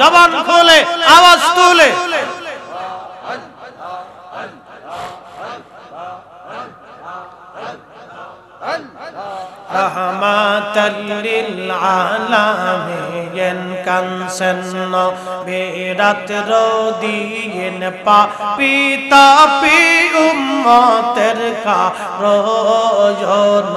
জবান খোলে আওয়াজ তুলে رحمة للعالمين كان سنة بيرات رودين بيتا بي أمتر كاروجون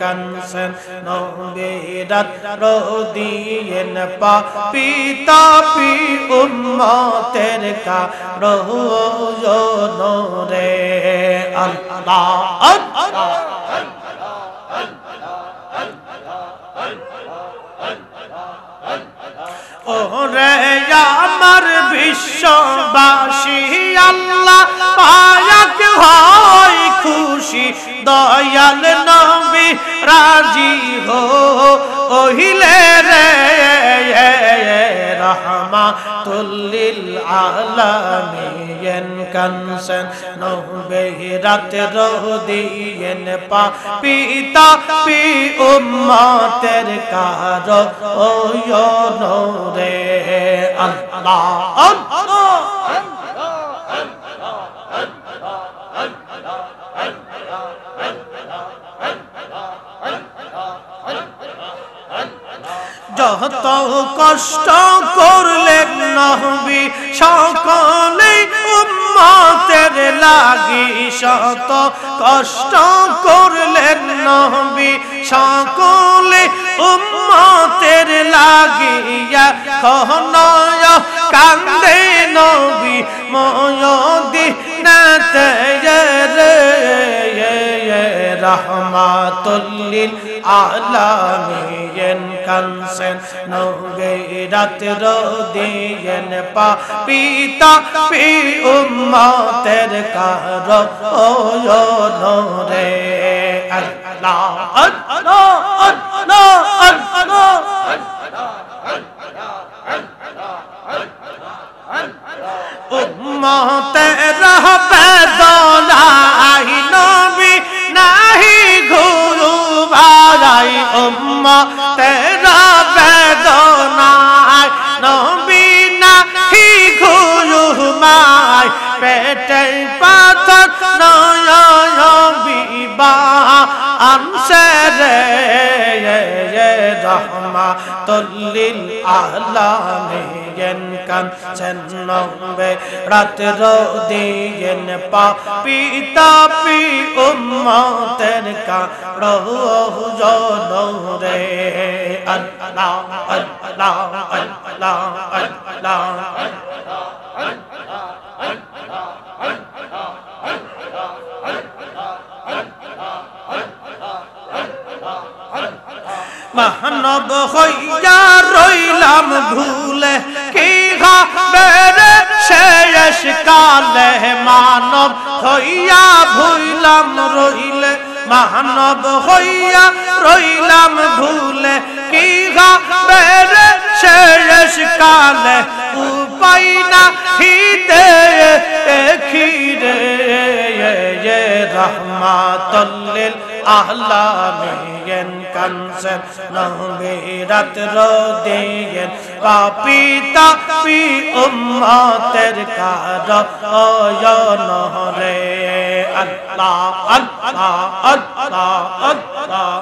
কানসন নবিরাত রদিয়েন পা পিতা পি উম্মতের কা রহুজন রে আল্লাহ আল্লাহ ওরে আমার বিশ্ববাসী আল্লাহ পাক হয় খুশি দয়াল নবী রাজি হইলে রে রাহমাতুল লিল আলামিন কানসন নবীরাত রহদিন পা পিতা পি উম্মতের কার ও নূরে আল্লাহ আল্লাহ যত কষ্ট করলেন নবী সকলেই উম্মতের লাগি শত কষ্ট করলেন নবী সকলেই উম্মতের লাগি এখন কান্দে নবী মদিনাতে رحمة للعالمين كنسن نغيرات رودين پا پیتا پی امت رکارو اویو نور اللہ اللہ اللہ اللہ امت رہ پیدولا آئی نوی نہیں گھرو بھائی امت رہ پیدولا آئی نوی نہیں گھرو بھائی پیٹے پاتھر نویو یوی با انسر رحمة للعالمين كنسن نغيرات رودين پا پیتا پی امتر کا روزن رے اللہ اللہ اللہ মানব হইয়া রইলাম ভুলে কি হবে রে শেষ কালে মানব হইয়া ভুইলাম রইলে মানব হইয়া রইলাম ভুলে কি হবে রে শেষ কালে উপায় নাহি দেখি রে রাহমাতুল লিল আলামিন কানসন নবীরাত রদিয়েন পা পিতা পি উম্মতের কার ওয়ন রে আল্লাহ আল্লাহ আল্লাহ আল্লাহ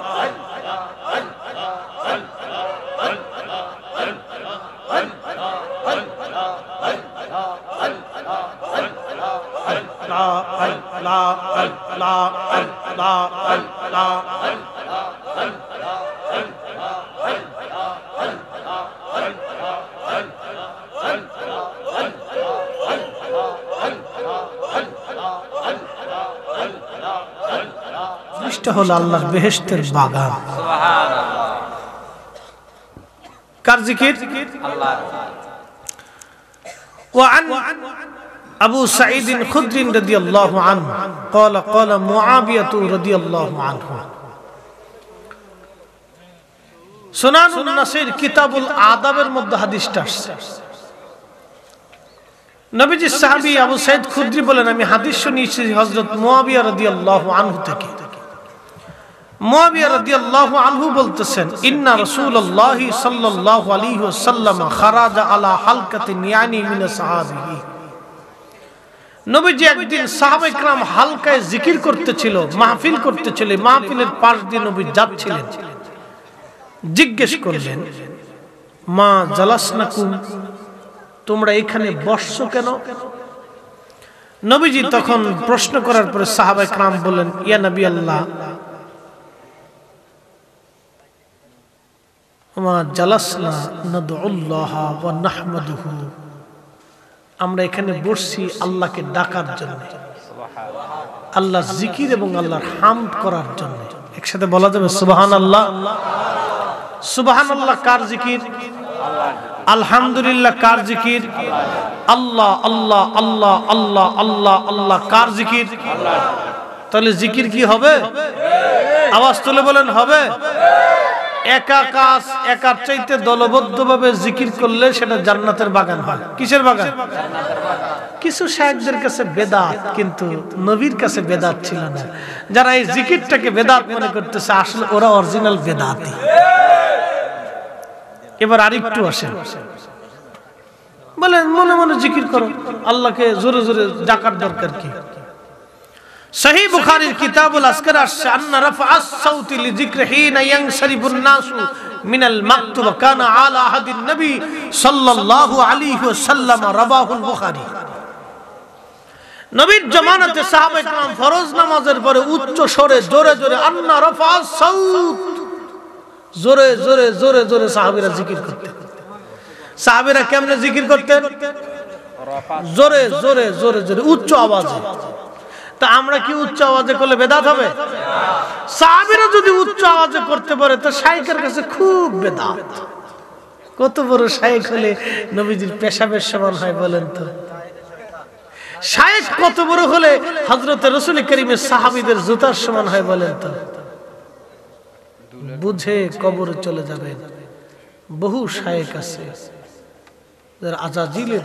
জিনিসটা হলো আল্লাহর বেহেশতের বাগান। কার জিকির আল্লাহ ওয়ান আবু সাঈদ খুদরি রাদিয়াল্লাহু আনহু قال قال মুআবিয়াহ রাদিয়াল্লাহু আনহু সুনানুন নাসির কিতাবুল আদাবের মধ্যে হাদিসটা আসছে নবীজি সাহাবী আবু সাঈদ খুদরি বলেন আমি হাদিস শুনেছি হযরত মুআবিয়াহ রাদিয়াল্লাহু আনহু থেকে মুআবিয়া রাদিয়াল্লাহু আনহু বলতেছেন ইন্না রাসূলুল্লাহ সাল্লাল্লাহু আলাইহি ওয়াসাল্লাম খারাজা আলা হালকাতিন ইয়ানি মিন সাহাবিহি নবীজি একদিন সাহাবায়ে کرام হালকায় জিকির করতেছিল মাহফিল করতেছিল মাহফিলের পাশ দিয়ে নবী যাচ্ছিলেন জিজ্ঞেস করলেন মা জালাসনাকুম তোমরা এখানে বসছো কেন নবীজি তখন প্রশ্ন করার পরে সাহাবায়ে کرام বলেন ইয়া নবী আল্লাহ وما جلسنا ندعو الله ونحمده আমরা এখানে বসছি আল্লাহকে ডাকার জন্য আল্লাহর জিকির এবং আল্লাহর হামদ করার জন্য একসাথে বলা যাবে সুবহানাল্লাহ সুবহানাল্লাহ কার জিকির আলহামদুলিল্লাহ কার জিকির আল্লাহ আল্লাহ আল্লাহ আল্লাহ আল্লাহ আল্লাহ কার জিকির তাহলে জিকির কি হবে আওয়াজ তুলে বলেন হবে একা কাজ একার চাইতে দলবদ্ধভাবে জিকির করলে সেটা জান্নাতের বাগান হয় কিসের বাগান জান্নাতের বাগান কিছু শায়খদের কাছে বেদাত কিন্তু নবীর কাছে বেদাত ছিল না যারা এই জিকিরটাকে বেদাত মনে করতেছে আসলে ওরা অরিজিনাল বেদাতী এবার আরেকটু আসেন বলেন মনে মনে জিকির করো আল্লাহকে জোরে জোরে ডাকার দরকার কি صحیح بخاری کتاب الاسکر ان رفع الصوت لذکر حين ينصرف الناس من المكتب كان على عهد النبي صلى الله عليه وسلم رواه البخاري নবীর জামানাতে সাহাবায়ে کرام ফরজ নামাজের পরে উচ্চ স্বরে জোরে জোরে ان رفع الصوت জোরে জোরে জোরে জোরে সাহাবীরা জিকির করতেন সাহাবীরা কেমনে জিকির করতেন জোরে জোরে জোরে জোরে উচ্চ আওয়াজে তা আমরা কি উচ্চ আওয়াজে করলে বেদাত হবে না সাহাবীরা যদি উচ্চ আওয়াজে করতে পারে তো শাইখের কাছে খুব বেদাত কত বড় শাইখ হলে নবীজির পেশাবের সমান হয় বলেন তো শাইখ কত বড় হলে হযরত রাসূল কারীমের সাহাবীদের জুতার সমান হয় বলেন তো বুঝে কবরে চলে যাবেন বহু শাইখ আছে যারা আজাজিলের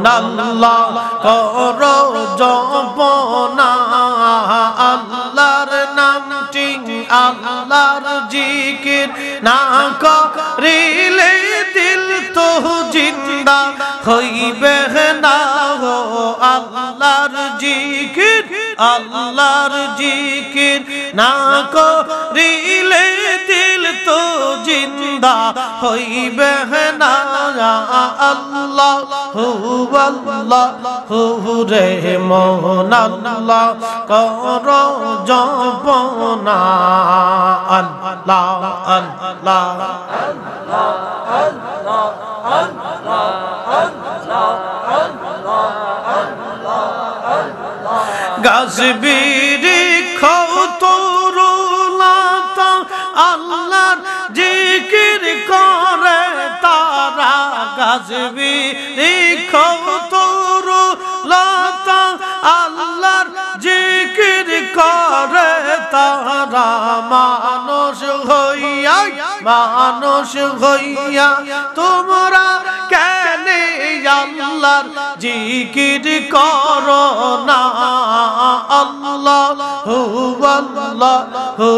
Allah আল্লাহর নাম টিকে আল্লাহর জিকির না করিলে দিল তো জিন্দা হইবে না গো আল্লাহর জিকির না করিলে দিল তো জিন্দা হইবে না আল্লাহ আল্লাহ হুরে মোহন আল্লাহ কর জপনা আল্লাহ আল্লাহ আল্লাহ আল্লাহ আল্লাহ আল্লাহ আল্লাহ গাজবিরি খতরুলতা আল্লাহর জিকির করে তারা গাজবিরি খতরুলতা আল্লাহর জিকির করে তারা মানুষ হইয়া তোমরা কেন আল্লাহর জিকির করো না আল্লাহু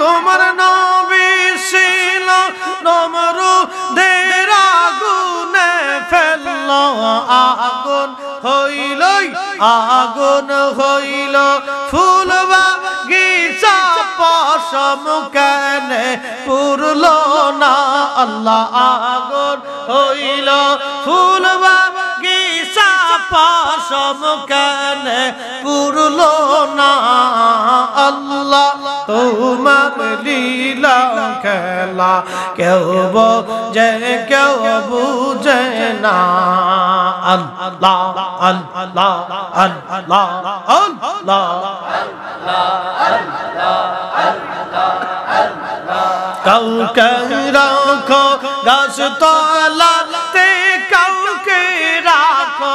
তোমার নবী ছিল নমরুদের আগুনে ফেলল আগুন হইলই আগুন হইল ফুলবাগিচা পশম কেনে পুরল না আল্লাহ আগুন হইল ফুলবাগিচা পশম কেনে পুরল না আল্লাহ তোমার লীলা খেলা কেউ বোঝে কেউ বুঝে না আল্লাহ আল্লাহ আল্লাহ আল্লাহ কাউকে রাখো গাছ তলাতে কাউকে রাখো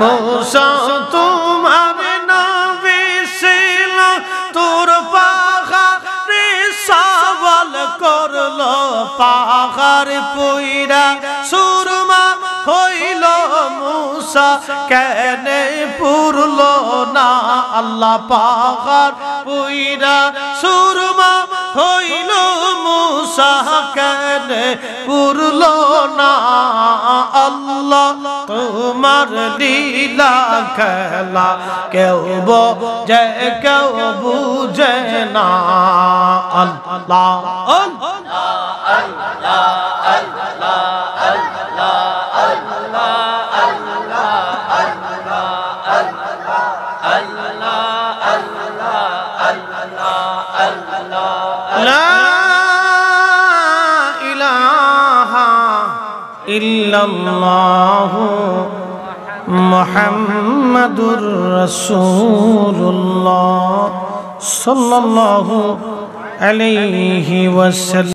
মূসা তোমার নবী ছিল তোর পাহাড়ে সওয়াল কর পাহাড় পুইরা সুরমা হইল মুসা কেনে পুরলো না আল্লাহ পাহাড় পুইরা সুরমা হইল মুসা কেনে পুরলো না আল্লাহ তোমার লীলা খেলা কেউ বোঝে কেউ বুঝে না আল্লাহ الله محمد رسول الله صلى الله عليه وسلم.